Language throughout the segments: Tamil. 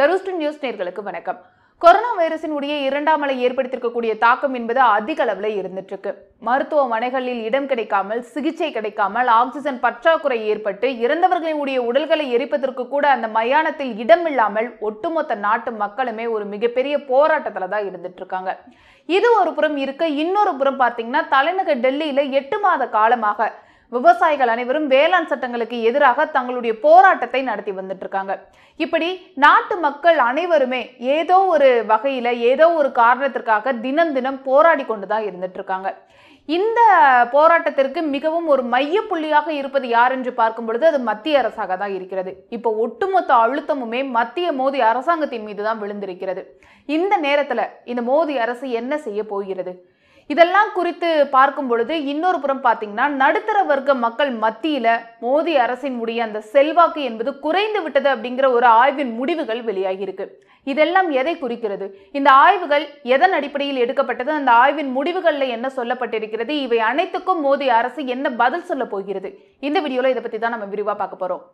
The Rooster News நேயர்களுக்கு வணக்கம். கொரோனா வைரஸின் உடைய இரண்டாம் அலை ஏற்படுத்தியிருக்கக்கூடிய தாக்கம் என்பது அதிக அளவில் இருந்துட்டு இருக்கு. மருத்துவமனைகளில் இடம் கிடைக்காமல் சிகிச்சை கிடைக்காமல் ஆக்ஸிஜன் பற்றாக்குறை ஏற்பட்டு இறந்தவர்களின் உடைய உடல்களை எரிப்பதற்கு கூட அந்த மயானத்தில் இடம் இல்லாமல் ஒட்டுமொத்த நாட்டு மக்களுமே ஒரு மிகப்பெரிய போராட்டத்துல தான் இருந்துட்டு இருக்காங்க. இது ஒரு புறம் இருக்க இன்னொரு புறம் பாத்தீங்கன்னா தலைநகர் டெல்லியில 8 மாத காலமாக விவசாயிகள் அனைவரும் வேளாண் சட்டங்களுக்கு எதிராக தங்களுடைய போராட்டத்தை நடத்தி வந்துட்டு இருக்காங்க. இப்படி நாட்டு மக்கள் அனைவருமே ஏதோ ஒரு வகையில ஏதோ ஒரு காரணத்திற்காக தினம் தினம் போராடி கொண்டுதான் இருந்துட்டு இருக்காங்க. இந்த போராட்டத்திற்கு மிகவும் ஒரு மைய புள்ளியாக இருப்பது யார் என்று பார்க்கும் பொழுது அது மத்திய அரசாக தான் இருக்கிறது. இப்போ ஒட்டுமொத்த அழுத்தமுமே மத்திய மோடி அரசாங்கத்தின் மீது தான் விழுந்திருக்கிறது. இந்த நேரத்துல இந்த மோடி அரசு என்ன செய்ய போகிறது இதெல்லாம் குறித்து பார்க்கும் பொழுது இன்னொரு புறம் பார்த்தீங்கன்னா நடுத்தர வர்க்க மக்கள் மத்தியில மோடி அரசின் உடைய அந்த செல்வாக்கு என்பது குறைந்து விட்டது அப்படிங்கிற ஒரு ஆய்வின் முடிவுகள் வெளியாகி இருக்கு. இதெல்லாம் எதை குறிக்கிறது? இந்த ஆய்வுகள் எதன் அடிப்படையில் எடுக்கப்பட்டது? அந்த ஆய்வின் முடிவுகள்ல என்ன சொல்லப்பட்டிருக்கிறது? இவை அனைத்துக்கும் மோடி அரசு என்ன பதில் சொல்ல போகிறது? இந்த வீடியோல இதை பத்தி தான் நம்ம விரிவா பார்க்க போறோம்.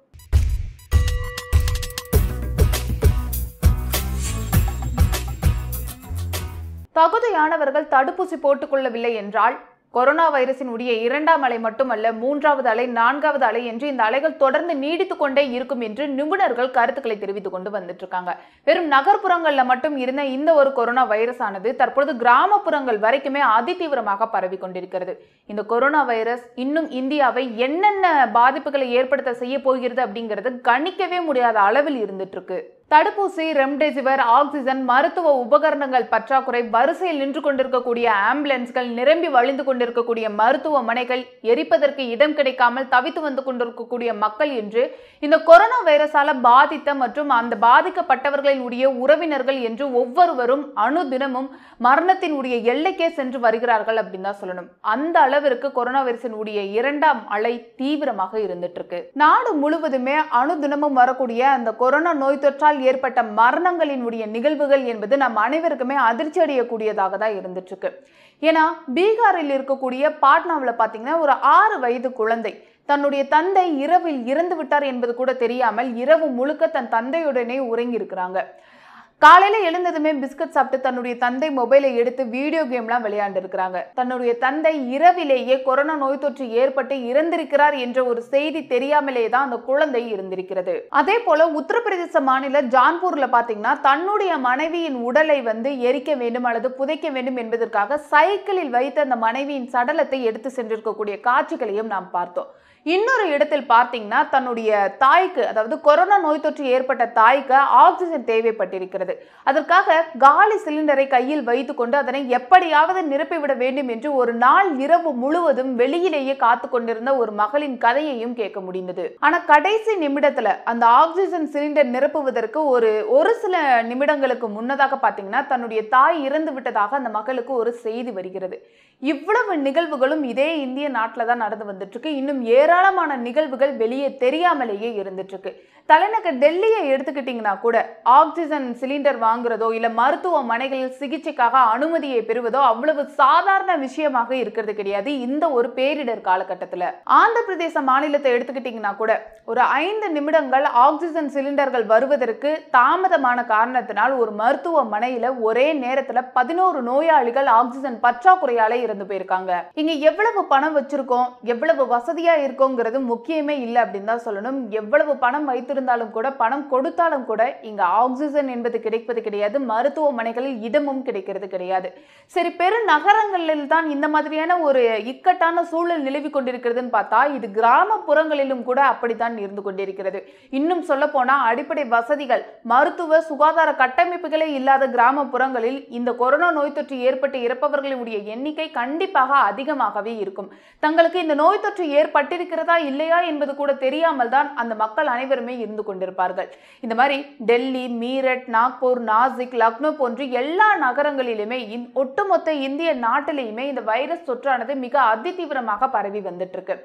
தகுதியானவர்கள் தடுப்பூசி போட்டுக்கொள்ளவில்லை என்றால் கொரோனா வைரஸின் உடைய 2ஆம் அலை மட்டுமல்ல 3வது அலை 4வது அலை என்று இந்த அலைகள் தொடர்ந்து நீடித்து கொண்டே இருக்கும் என்று நிபுணர்கள் கருத்துக்களை தெரிவித்துக் கொண்டு வந்துட்டு இருக்காங்க. வெறும் நகர்ப்புறங்கள்ல மட்டும் இருந்த இந்த ஒரு கொரோனா வைரஸ் ஆனது தற்பொழுது கிராமப்புறங்கள் வரைக்குமே அதிதீவிரமாக பரவி கொண்டிருக்கிறது. இந்த கொரோனா வைரஸ் இன்னும் இந்தியாவை என்னென்ன பாதிப்புகளை ஏற்படுத்த செய்ய போகிறது அப்படிங்கிறது கணிக்கவே முடியாத அளவில் இருந்துட்டு இருக்கு. தடுப்பூசி, ரெம்டெசிவர், ஆக்சிஜன், மருத்துவ உபகரணங்கள் பற்றாக்குறை, வரிசையில் நின்று கொண்டிருக்கக்கூடிய ஆம்புலன்ஸ்கள், நிரம்பி வழிந்து கொண்டிருக்கக்கூடிய மருத்துவமனைகள், எரிப்பதற்கு இடம் கிடைக்காமல் தவித்து வந்து கொண்டிருக்கக்கூடிய மக்கள் என்று இந்த கொரோனா வைரஸால பாதித்த மற்றும் அந்த பாதிக்கப்பட்டவர்களின் உடைய உறவினர்கள் என்று ஒவ்வொருவரும் அணுதினமும் மரணத்தின் உடைய எல்லைக்கே சென்று வருகிறார்கள் அப்படின்னு தான் சொல்லணும். அந்த அளவிற்கு கொரோனா வைரஸின் உடைய 2ஆம் அலை தீவிரமாக இருந்துட்டு இருக்கு. நாடு முழுவதுமே அணுதினமும் வரக்கூடிய அந்த கொரோனா நோய் தொற்றால் ஏற்பட்ட மரணங்களின் உடைய நிகழ்வுகள் என்பது நம் அனைவருக்குமே அதிர்ச்சி அடையக்கூடியதாக தான் இருந்துட்டு இருக்கு. ஏன்னா பீகாரில் இருக்கக்கூடிய பாட்னாவில் பார்த்தீங்கன்னா ஒரு 6 வயது குழந்தை தன்னுடைய தந்தை இரவில் இறந்து விட்டார் என்பது கூட தெரியாமல் இரவு முழுக்க தன் தந்தையுடனே உறங்கி இருக்கிறாங்க. காலையில எழுந்ததுமே பிஸ்கட் சாப்பிட்டு தன்னுடைய தந்தை மொபைலை எடுத்து வீடியோ கேம்லாம் விளையாண்டு இருக்கிறாங்க. தன்னுடைய தந்தை இரவிலேயே கொரோனா நோய் தொற்று ஏற்பட்டு இறந்திருக்கிறார் என்ற ஒரு செய்தி தெரியாமலே தான் அந்த குழந்தை இருந்திருக்கிறது. அதே போல உத்தரப்பிரதேச மாநில ஜான்பூர்ல பாத்தீங்கன்னா தன்னுடைய மனைவியின் உடலை எரிக்க வேண்டும் அல்லது புதைக்க வேண்டும் என்பதற்காக சைக்கிளில் வைத்த அந்த மனைவியின் சடலத்தை எடுத்து சென்றிருக்கக்கூடிய காட்சிகளையும் நாம் பார்த்தோம். இன்னொரு இடத்தில் பார்த்தீங்கன்னா தன்னுடைய தாய்க்கு, அதாவது கொரோனா நோய் தொற்று ஏற்பட்ட தாய்க்கு ஆக்சிஜன் தேவைப்பட்டிருக்கிறது. அதற்காக காலி சிலிண்டரை கையில் வைத்து கொண்டு அதனை எப்படியாவது நிரப்பிவிட வேண்டும் என்று ஒரு நாள் இரவு முழுவதும் வெளியிலேயே காத்து கொண்டிருந்த ஒரு மகளின் கதையையும் கேட்க முடிந்தது. ஆனா கடைசி நிமிடத்துல அந்த ஆக்சிஜன் சிலிண்டர் நிரப்புவதற்கு ஒரு சில நிமிடங்களுக்கு முன்னதாக பார்த்தீங்கன்னா தன்னுடைய தாய் இறந்து விட்டதாக அந்த மகளுக்கு ஒரு செய்தி வருகிறது. இவ்வளவு நிகழ்வுகளும் இதே இந்திய நாட்டில் தான் நடந்து வந்துட்டு இருக்கு. இன்னும் ஏராளமான நிகழ்வுகள் வெளியே தெரியாமலேயே இருந்துட்டு இருக்கு. தலைநகர் டெல்லியை எடுத்துக்கிட்டீங்கன்னா கூட ஆக்சிஜன் சிலிண்டர் வாங்குறதோ இல்ல மருத்துவமனைகளில் சிகிச்சைக்காக அனுமதியை பெறுவதோ அவ்வளவு சாதாரண விஷயமாக இருக்கிறது கிடையாது இந்த ஒரு பேரிடர் காலகட்டத்துல. ஆந்திர பிரதேச மாநிலத்தை எடுத்துக்கிட்டீங்கன்னா கூட ஒரு 5 நிமிடங்கள் ஆக்சிஜன் சிலிண்டர்கள் வருவதற்கு தாமதமான காரணத்தினால் ஒரு மருத்துவமனையில ஒரே நேரத்துல 11 நோயாளிகள் ஆக்சிஜன் பற்றாக்குறையால இறந்து போயிருக்காங்க. இங்க எவ்வளவு பணம் வச்சிருக்கோம், எவ்வளவு வசதியா இருக்கோங்கிறது முக்கியமே இல்லை அப்படின்னு தான் சொல்லணும். எவ்வளவு பணம் வைத்திருந்தாலும் கூட, பணம் கொடுத்தாலும் கூட இங்க ஆக்சிஜன் என்பது கிடைப்பது கிடையாது. மருத்துவமனைகளில் இடமும் கிடைக்கிறது கிடையாது. சரி, பெரு நகரங்களில் தான் இந்த மாதிரியான ஒரு இக்கட்டான சூழல் நிலவி கொண்டிருக்கிறதுன்னு பார்த்தா இது கிராமப்புறங்களிலும் கூட அப்படித்தான் இருந்து கொண்டிருக்கிறது. இன்னும் சொல்ல போனா அடிப்படை வசதிகள், மருத்துவ சுகாதார கட்டமைப்புகளே இல்லாத கிராமப்புறங்களில் இந்த கொரோனா நோய் தொற்று ஏற்பட்டு இறப்பவர்களுடைய எண்ணிக்கை கண்டிப்பாக அதிகமாகவே இருக்கும். தங்களுக்கு இந்த நோய் தொற்று ஏற்பட்டிருக்கிறதா இல்லையா என்பது கூட தெரியாமல் தான் அந்த மக்கள் அனைவருமே இருந்து கொண்டிருப்பார்கள். இந்த மாதிரி டெல்லி, மீரட், நாக்பூர், நாசிக், லக்னோ போன்ற எல்லா நகரங்களிலுமே ஒட்டுமொத்த இந்திய நாட்டிலேயுமே இந்த வைரஸ் தொற்றானது மிக அதிதீவிரமாக பரவி வந்துட்டு இருக்கு.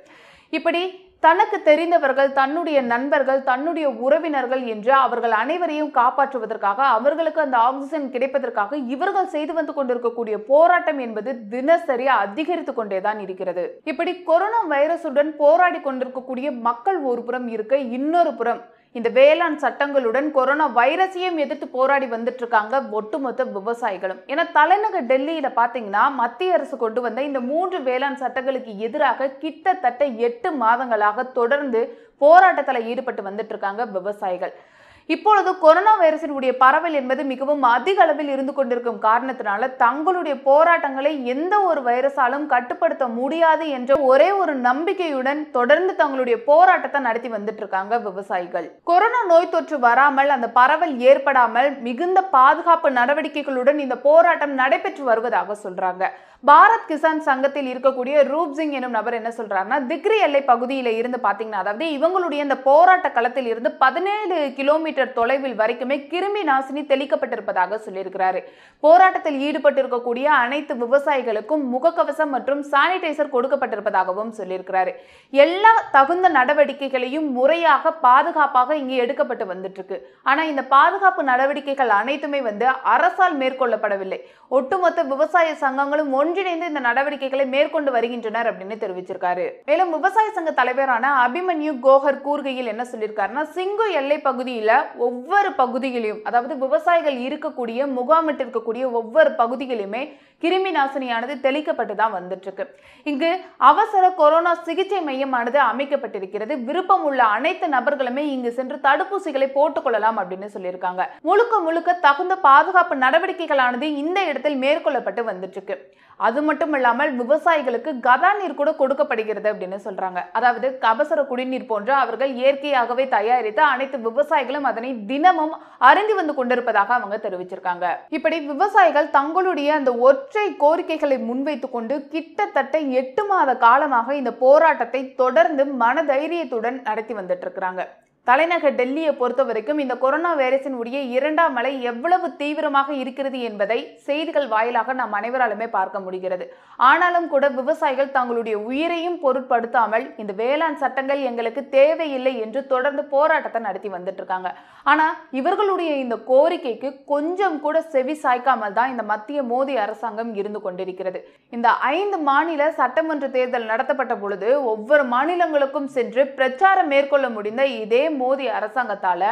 இப்படி தனக்கு தெரிந்தவர்கள், தன்னுடைய நண்பர்கள், தன்னுடைய உறவினர்கள் என்று அவர்கள் அனைவரையும் காப்பாற்றுவதற்காக, அவர்களுக்கு அந்த ஆக்சிஜன் கிடைப்பதற்காக இவர்கள் செய்து வந்து கொண்டிருக்கக்கூடிய போராட்டம் என்பது தினசரி அதிகரித்து கொண்டே தான் இருக்கிறது. இப்படி கொரோனா வைரஸுடன் போராடி கொண்டிருக்கக்கூடிய மக்கள் ஒரு புறம் இருக்க, இன்னொரு புறம் இந்த வேளாண் சட்டங்களுடன் கொரோனா வைரஸையும் எதிர்த்து போராடி வந்துட்டு இருக்காங்க ஒட்டுமொத்த விவசாயிகளும். ஏன்னா தலைநகர் டெல்லியில பாத்தீங்கன்னா மத்திய அரசு கொண்டு வந்த இந்த 3 வேளாண் சட்டங்களுக்கு எதிராக கிட்டத்தட்ட 8 மாதங்களாக தொடர்ந்து போராட்டத்துல ஈடுபட்டு வந்துட்டு இருக்காங்க விவசாயிகள். இப்பொழுது கொரோனா வைரஸினுடைய பரவல் என்பது மிகவும் அதிக அளவில் இருந்து கொண்டிருக்கும் காரணத்தினால தங்களுடைய போராட்டங்களை எந்த ஒரு வைரஸாலும் கட்டுப்படுத்த முடியாது என்ற ஒரே ஒரு நம்பிக்கையுடன் தொடர்ந்து தங்களுடைய போராட்டத்தை நடத்தி வந்துட்டு இருக்காங்க விவசாயிகள். கொரோனா நோய் தொற்று வராமல் அந்த பரவல் ஏற்படாமல் மிகுந்த பாதுகாப்பு நடவடிக்கைகளுடன் இந்த போராட்டம் நடைபெற்று வருவதாக சொல்றாங்க. பாரத் கிசான் சங்கத்தில் இருக்கக்கூடிய ரூப் சிங் எனும் நபர் என்ன சொல்றாருன்னா, திக்ரி எல்லை பகுதியில இருந்து பாத்தீங்கன்னா அதாவது இவங்களுடைய இந்த போராட்ட களத்தில் இருந்து 17 கிலோமீட்டர் தொலைவில் வரைக்குமே கிருமி நாசினி தெளிக்கப்பட்டிருப்பதாக சொல்லியிருக்கிறார். போராட்டத்தில் ஈடுபட்டிருக்கக்கூடிய அனைத்து விவசாயிகளுக்கும் முகக்கவசம் மற்றும் சானிடைசர் கொடுக்கப்பட்டிருப்பதாகவும் சொல்லியிருக்கிறார். எல்லா தகுந்த நடவடிக்கைகளையும் முறையாக பாதுகாப்பாக இங்கு எடுக்கப்பட்டு வந்துட்டு இருக்கு. ஆனா இந்த பாதுகாப்பு நடவடிக்கைகள் அனைத்துமே அரசால் மேற்கொள்ளப்படவில்லை. ஒட்டுமொத்த விவசாய சங்கங்களும் ஒன்றிணைந்து இந்த நடவடிக்கைகளை மேற்கொண்டு வருகின்றனர் அப்படின்னு தெரிவிச்சிருக்காரு. மேலும் விவசாய சங்க தலைவரான அபிமன்யு கோஹர் கூறுகையில் என்ன சொல்லியிருக்காருன்னா, சிங்கு எல்லை பகுதியில ஒவ்வொரு பகுதியிலும் அதாவது விவசாயிகள் இருக்கக்கூடிய முகாமிட்டு இருக்கக்கூடிய ஒவ்வொரு பகுதியிலுமே கிருமி நாசினியானது தெளிக்கப்பட்டு தான் வந்துட்டு இருக்கு. இங்கு அவசர கொரோனா சிகிச்சை மையமானது அமைக்கப்பட்டிருக்கிறது. விருப்பம் உள்ள அனைத்து நபர்களுமே இங்கு சென்று தடுப்பூசிகளை போட்டுக்கொள்ளலாம் அப்படின்னு சொல்லியிருக்காங்க. முழுக்க முழுக்க தகுந்த பாதுகாப்பு நடவடிக்கைகளானது இந்த இடத்தில் மேற்கொள்ளப்பட்டு வந்துட்டு இருக்கு. அது மட்டும் இல்லாமல் விவசாயிகளுக்கு கதா நீர் கூட கொடுக்கப்படுகிறது அப்படின்னு சொல்றாங்க. அதாவது கபசர குடிநீர் போன்ற அவர்கள் இயற்கையாகவே தயாரித்த அனைத்து விவசாயிகளும் அதனை தினமும் அருந்தி வந்து கொண்டிருப்பதாக அவங்க தெரிவிச்சிருக்காங்க. இப்படி விவசாயிகள் தங்களுடைய அந்த ஒற்றை கோரிக்கைகளை முன்வைத்துக் கொண்டு கிட்டத்தட்ட 8 மாத காலமாக இந்த போராட்டத்தை தொடர்ந்து மனதைரியத்துடன் நடத்தி வந்துட்டு இருக்கிறாங்க. தலைநகர் டெல்லியை பொறுத்த வரைக்கும் இந்த கொரோனா வைரஸின் உடைய 2ஆம் அலை எவ்வளவு தீவிரமாக இருக்கிறது என்பதை செய்திகள் வாயிலாக நாம் அனைவராலுமே பார்க்க முடிகிறது. ஆனாலும் கூட விவசாயிகள் தங்களுடைய உயிரையும் பொருட்படுத்தாமல் இந்த வேளாண் சட்டங்கள் எங்களுக்கு தேவையில்லை என்று தொடர்ந்து போராட்டத்தை நடத்தி வந்துட்டு இருக்காங்க. ஆனா இவர்களுடைய இந்த கோரிக்கைக்கு கொஞ்சம் கூட செவி சாய்க்காமல் தான் இந்த மத்திய மோடி அரசாங்கம் இருந்து கொண்டிருக்கிறது. இந்த 5 மாநில சட்டமன்ற தேர்தல் நடத்தப்பட்ட பொழுது ஒவ்வொரு மாநிலங்களுக்கும் சென்று பிரச்சாரம் மேற்கொள்ள முடிந்த இதே மோடி அரசாங்கத்தால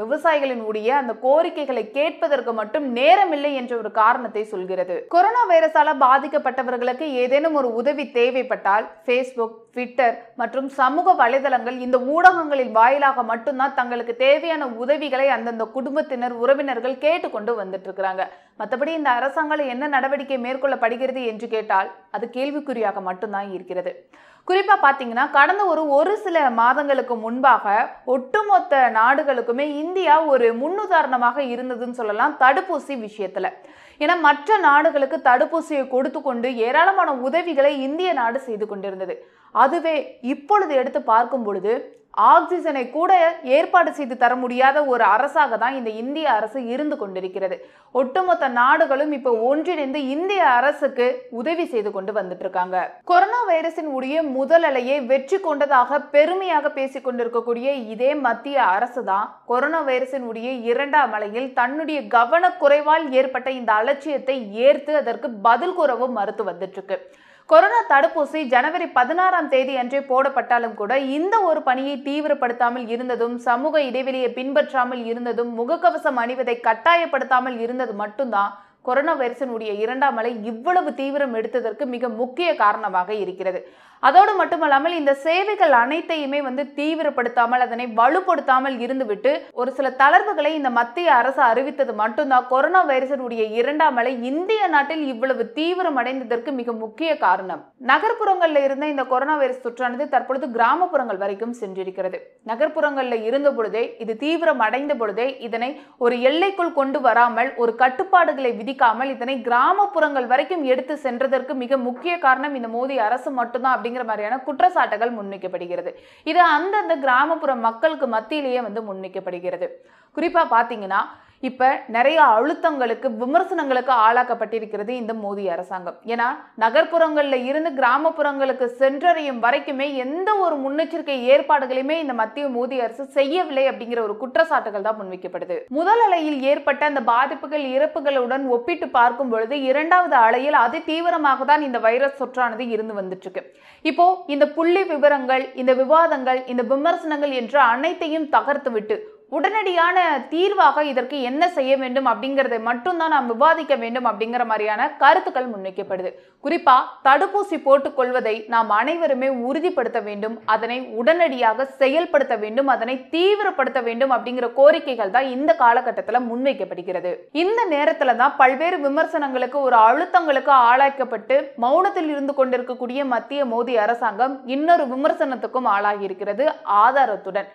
விவசாயிகளின் உடைய அந்த கோரிக்கைகளை கேட்பதற்கு மட்டும் நேரமில்லை என்ற ஒரு காரணத்தை சொல்கிறது. கொரோனா வைரஸால பாதிக்கப்பட்டவர்களுக்கு ஏதேனும் ஒரு உதவி தேவைப்பட்டால் Facebook, ட்விட்டர் மற்றும் சமூக வலைதளங்கள் இந்த ஊடகங்களின் வாயிலாக மட்டும்தான் தங்களுக்கு தேவையான உதவிகளை அந்தந்த குடும்பத்தினர் உறவினர்கள் கேட்டுக்கொண்டு வந்துட்டு இருக்கிறாங்க. மற்றபடி இந்த அரசாங்கம் என்ன நடவடிக்கை மேற்கொள்ளப்படுகிறது என்று கேட்டால் அது கேள்விக்குறியாக மட்டும்தான் இருக்கிறது. குறிப்பாக பார்த்தீங்கன்னா கடந்த ஒரு சில மாதங்களுக்கு முன்பாக ஒட்டுமொத்த நாடுகளுக்குமே இந்தியா ஒரு முன்னுதாரணமாக இருந்ததுன்னு சொல்லலாம் தடுப்பூசி விஷயத்தில். ஏன்னா மற்ற நாடுகளுக்கு தடுப்பூசியை கொடுத்து கொண்டு ஏராளமான உதவிகளை இந்திய நாடு செய்து கொண்டிருந்தது. அதுவே இப்பொழுது எடுத்து பார்க்கும் பொழுது ஆக்சிஜனை கூட ஏற்பாடு செய்து தர முடியாத ஒரு அரசாக தான் இந்த இந்திய அரசு இருந்து கொண்டிருக்கிறது. ஒட்டுமொத்த நாடுகளும் இப்போ ஒன்றிணைந்து இந்திய அரசுக்கு உதவி செய்து கொண்டு வந்துட்டு இருக்காங்க. கொரோனா வைரஸின் உடைய முதல் அலையை வெற்றி கொண்டதாக பெருமையாக பேசிக் கொண்டிருக்கக்கூடிய இதே மத்திய அரசு தான் கொரோனா வைரஸின் உடைய 2ஆம் அலையில் தன்னுடைய கவனக்குறைவால் ஏற்பட்ட இந்த அலட்சியத்தை ஏற்று அதற்கு பதில் கூறவும் மறுத்து வந்துட்டு இருக்கு. கொரோனா தடுப்பூசி ஜனவரி 16ஆம் தேதி அன்றே போடப்பட்டாலும் கூட இந்த ஒரு பணியை தீவிரப்படுத்தாமல் இருந்ததும் சமூக இடைவெளியை பின்பற்றாமல் இருந்ததும் முகக்கவசம் அணிவதை கட்டாயப்படுத்தாமல் இருந்தது மட்டும்தான் கொரோனா வைரஸினுடைய 2ஆம் அலை இவ்வளவு தீவிரம் எடுத்ததற்கு மிக முக்கிய காரணமாக இருக்கிறது. அதோடு மட்டுமல்லாமல் இந்த சேவைகள் அனைத்தையுமே தீவிரப்படுத்தாமல் அதனை வலுப்படுத்தாமல் இருந்துவிட்டு ஒரு சில தளர்வுகளை இந்த மத்திய அரசு அறிவித்தது மட்டும்தான் கொரோனா வைரஸினுடைய 2ஆம் அலை இந்திய நாட்டில் இவ்வளவு தீவிரம் அடைந்ததற்கு மிக முக்கிய காரணம். நகர்ப்புறங்களில் இருந்த இந்த கொரோனா வைரஸ் தொற்றானது தற்பொழுது கிராமப்புறங்கள் வரைக்கும் சென்றிருக்கிறது. நகர்ப்புறங்களில் இருந்த பொழுதே இது தீவிரம் அடைந்த பொழுதே இதனை ஒரு எல்லைக்குள் கொண்டு வராமல் ஒரு கட்டுப்பாடுகளை விதிக்காமல் இதனை கிராமப்புறங்கள் வரைக்கும் எடுத்து சென்றதற்கு மிக முக்கிய காரணம் இந்த மோடி அரசு மட்டும்தான் அப்படிங்கிற மாதிரியான குற்றச்சாட்டுகள் முன்வைக்கப்படுகிறது. இது அந்தந்த கிராமப்புற மக்களுக்கு மத்தியிலேயே முன்வைக்கப்படுகிறது. குறிப்பா பாத்தீங்கன்னா இப்ப நிறைய அழுத்தங்களுக்கு விமர்சனங்களுக்கு ஆளாக்கப்பட்டிருக்கிறது இந்த மோடி அரசாங்கம். ஏன்னா நகர்ப்புறங்கள்ல இருந்து கிராமப்புறங்களுக்கு சென்றறியும் வரைக்குமே எந்த ஒரு முன்னெச்சரிக்கை ஏற்பாடுகளையுமே இந்த மத்திய மோடி அரசு செய்யவில்லை அப்படிங்கிற ஒரு குற்றச்சாட்டுகள் தான் முன்வைக்கப்படுது. முதல் அலையில் ஏற்பட்ட அந்த பாதிப்புகள் இறப்புகளுடன் ஒப்பிட்டு பார்க்கும் பொழுது இரண்டாவது அலையில் அதி தீவிரமாக தான் இந்த வைரஸ் தொற்றானது இருந்து வந்துட்டு இருக்கு. இப்போ இந்த புள்ளி விவரங்கள், இந்த விவாதங்கள், இந்த விமர்சனங்கள் என்ற அனைத்தையும் தகர்த்து விட்டு உடனடியான தீர்வாக இதற்கு என்ன செய்ய வேண்டும் அப்படிங்கிறதை மட்டும்தான் நாம் விவாதிக்க வேண்டும் அப்படிங்கிற மாதிரியான கருத்துக்கள் முன்வைக்கப்படுது. குறிப்பா தடுப்பூசி போட்டுக்கொள்வதை நாம் அனைவருமே உறுதிப்படுத்த வேண்டும், அதனை உடனடியாக செயல்படுத்த வேண்டும், அதனை தீவிரப்படுத்த வேண்டும் அப்படிங்கிற கோரிக்கைகள் தான் இந்த காலகட்டத்தில் முன்வைக்கப்படுகிறது. இந்த நேரத்துல தான் பல்வேறு விமர்சனங்களுக்கு ஒரு அழுத்தங்களுக்கு ஆளாக்கப்பட்டு மௌனத்தில் இருந்து கொண்டிருக்கக்கூடிய மத்திய மோடி அரசாங்கம் இன்னொரு விமர்சனத்துக்கும் ஆளாகி இருக்கிறது. ஆதாரத்துடன்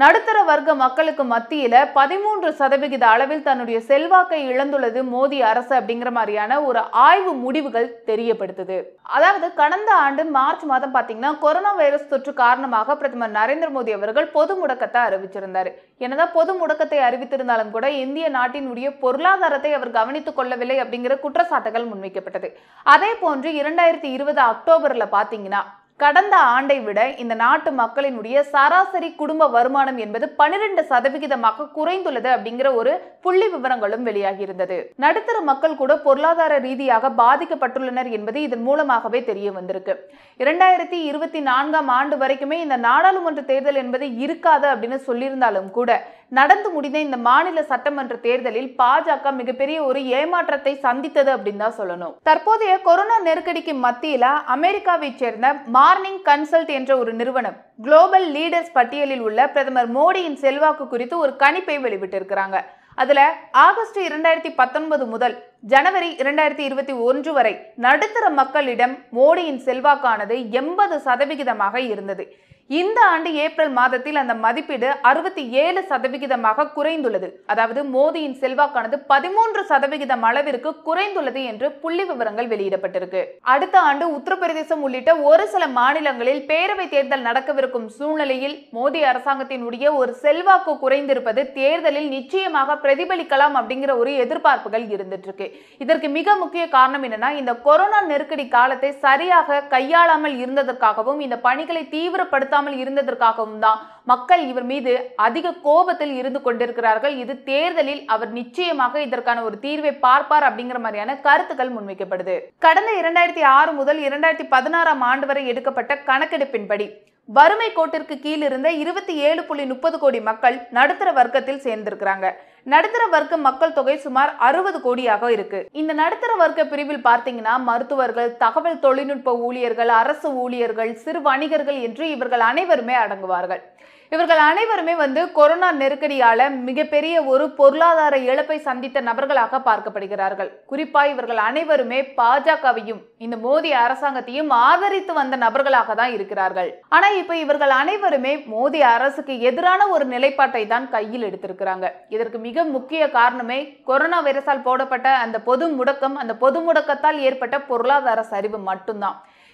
நடுத்தர வர்க்க மக்களுக்கு மத்தியில 13% அளவில் தன்னுடைய செல்வாக்கை இழந்துள்ளது மோடி அரசு அப்படிங்கிற மாதிரியான ஒரு ஆய்வு முடிவுகள் தெரியப்படுத்துது. அதாவது கடந்த ஆண்டு மார்ச் மாதம் பாத்தீங்கன்னா கொரோனா வைரஸ் தொற்று காரணமாக பிரதமர் நரேந்திர மோடி அவர்கள் பொது முடக்கத்தை அறிவிச்சிருந்தார். என்னதான் பொது முடக்கத்தை அறிவித்திருந்தாலும் கூட இந்திய நாட்டினுடைய பொருளாதாரத்தை அவர் கவனித்துக் கொள்ளவில்லை அப்படிங்கிற குற்றச்சாட்டுகள் முன்வைக்கப்பட்டது. அதே போன்று 2020 அக்டோபர்ல பாத்தீங்கன்னா கடந்த ஆண்டை விட இந்த நாட்டு மக்களினுடைய சராசரி குடும்ப வருமானம் என்பது 12% குறைந்துள்ளது அப்படிங்கிற ஒரு புள்ளி விவரங்களும் வெளியாகி இருந்தது. நடுத்தர மக்கள் கூட பொருளாதார ரீதியாக பாதிக்கப்பட்டுள்ளனர் என்பது இதன் மூலமாகவே தெரிய வந்திருக்கு. 2024ஆம் ஆண்டு வரைக்குமே இந்த நாடாளுமன்ற தேர்தல் என்பது இருக்காது அப்படின்னு சொல்லியிருந்தாலும் கூட நடந்து முடிந்த இந்த மாநில சட்டமன்ற தேர்தலில் பாஜக மிகப்பெரிய ஒரு ஏமாற்றத்தை சந்தித்தது அப்படின்னு தான் சொல்லணும். தற்போதைய கொரோனா நெருக்கடிக்கு மத்தியில அமெரிக்காவை சேர்ந்த மார்னிங் கன்சல்ட் என்ற ஒரு நிறுவனம் குளோபல் லீடர்ஸ் பட்டியலில் உள்ள பிரதமர் மோடியின் செல்வாக்கு குறித்து ஒரு கணிப்பை வெளியிட்டிருக்கிறாங்க. அதுல ஆகஸ்ட் 2019 முதல் ஜனவரி 2021 வரை நடுத்தர மக்களிடம் மோடியின் செல்வாக்கானது 80% இருந்தது. இந்த ஆண்டு ஏப்ரல் மாதத்தில் அந்த மதிப்பீடு 67% குறைந்துள்ளது. அதாவது மோடியின் செல்வாக்கானது 13% அளவிற்கு குறைந்துள்ளது என்று புள்ளி விவரங்கள் வெளியிடப்பட்டிருக்கு. அடுத்த ஆண்டு உத்தரப்பிரதேசம் உள்ளிட்ட ஒரு சில மாநிலங்களில் பேரவை தேர்தல் நடக்கவிருக்கும் சூழ்நிலையில் மோடி அரசாங்கத்தினுடைய ஒரு செல்வாக்கு குறைந்திருப்பது தேர்தலில் நிச்சயமாக பிரதிபலிக்கலாம் அப்படிங்கிற ஒரு எதிர்பார்ப்புகள் இருந்துட்டு இருக்கு. இதற்கு மிக முக்கிய காரணம் என்னன்னா இந்த கொரோனா நெருக்கடி காலத்தை சரியாக கையாளாமல் இருந்ததற்காகவும் இந்த பணிகளை தீவிரப்படுத்த இருந்ததற்காகவும் தான் மக்கள் இவர் மீது அதிக கோபத்தில் இருந்து கொண்டிருக்கிறார்கள். இது தேர்தலில் அவர் நிச்சயமாக இதற்கான ஒரு தீர்வை பார்ப்பார் அப்படிங்கிற மாதிரியான கருத்துக்கள் முன்வைக்கப்படுது. கடந்த 2006 முதல் 2016ஆம் ஆண்டு வரை எடுக்கப்பட்ட கணக்கெடுப்பின்படி வறுமை கோட்டிற்கு கீழ் இருந்த 27.30 கோடி மக்கள் நடுத்தர வர்க்கத்தில் சேர்ந்திருக்கிறாங்க. நடுத்தர வர்க்க மக்கள் தொகை சுமார் 60 கோடியாக இருக்கு. இந்த நடுத்தர வர்க்க பிரிவில் பார்த்தீங்கன்னா மருத்துவர்கள், தகவல் தொழில்நுட்ப ஊழியர்கள், அரசு ஊழியர்கள், சிறு வணிகர்கள் என்று இவர்கள் அனைவருமே அடங்குவார்கள். இவர்கள் அனைவருமே வந்து கொரோனா நெருக்கடியால மிகப்பெரிய ஒரு பொருளாதார இழப்பை சந்தித்த நபர்களாக பார்க்கப்படுகிறார்கள். குறிப்பா இவர்கள் அனைவருமே பாஜகவையும் இந்த மோடி அரசாங்கத்தையும் ஆதரித்து வந்த நபர்களாக தான் இருக்கிறார்கள். ஆனா இப்ப இவர்கள் அனைவருமே மோடி அரசுக்கு எதிரான ஒரு நிலைப்பாட்டை தான் கையில் எடுத்திருக்கிறாங்க. இதற்கு மிக முக்கிய காரணமே கொரோனா வைரஸால் போடப்பட்ட அந்த பொது முடக்கம், அந்த பொது முடக்கத்தால் ஏற்பட்ட பொருளாதார சரிவு மட்டும்தான்.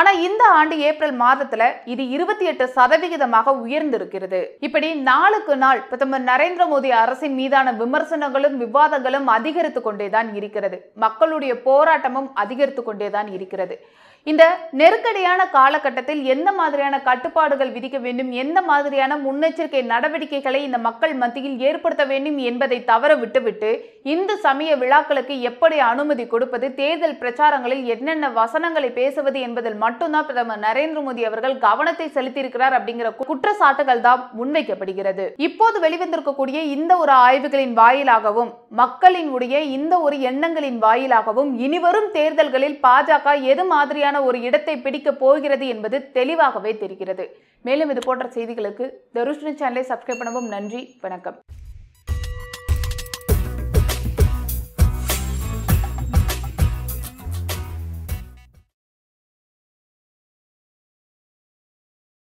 ஆனா இந்த ஆண்டு ஏப்ரல் மாதத்துல இது 28% உயர்ந்திருக்கிறது. இப்படி நாளுக்கு நாள் பிரதமர் நரேந்திர மோடி அரசின் மீதான விமர்சனங்களும் விவாதங்களும் அதிகரித்து கொண்டேதான் இருக்கிறது. மக்களுடைய போராட்டமும் அதிகரித்து கொண்டேதான் இருக்கிறது. இந்த நெருக்கடியான காலகட்டத்தில் எந்த மாதிரியான கட்டுப்பாடுகள் விதிக்க வேண்டும், எந்த மாதிரியான முன்னெச்சரிக்கை நடவடிக்கைகளை இந்த மக்கள் மத்தியில் ஏற்படுத்த வேண்டும் என்பதை தவற விட்டுவிட்டு இந்து சமய விழாக்களுக்கு எப்படி அனுமதி கொடுப்பது, தேர்தல் பிரச்சாரங்களில் என்னென்ன வசனங்களை பேசுவது என்பதில் மட்டும்தான் பிரதமர் நரேந்திர மோடி அவர்கள் கவனத்தை செலுத்தியிருக்கிறார் அப்படிங்கிற குற்றச்சாட்டுகள் தான் முன்வைக்கப்படுகிறது. இப்போது வெளிவந்திருக்கக்கூடிய இந்த ஒரு ஆய்வுகளின் வாயிலாகவும் மக்களினுடைய இந்த ஒரு எண்ணங்களின் வாயிலாகவும் இனிவரும் தேர்தல்களில் பாஜக எது மாதிரியான ஒரு இடத்தை பிடிக்க போகிறது என்பது தெளிவாகவே தெரிகிறது. மேலும் இது போன்ற செய்திகளுக்கு The Rooster சேனலை சப்ஸ்கிரைப் பண்ணவும் நன்றி, வணக்கம்.